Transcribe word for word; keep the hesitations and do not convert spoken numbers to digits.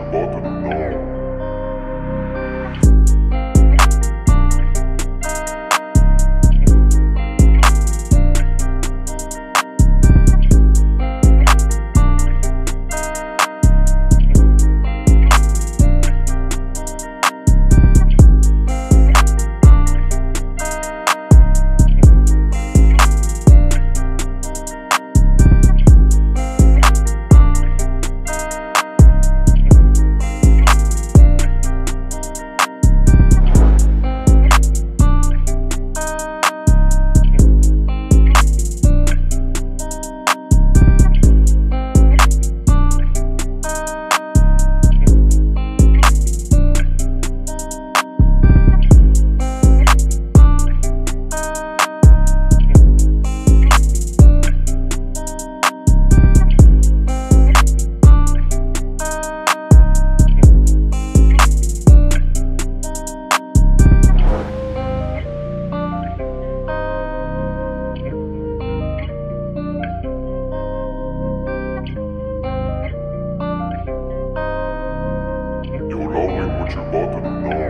you about to know. You're about to know.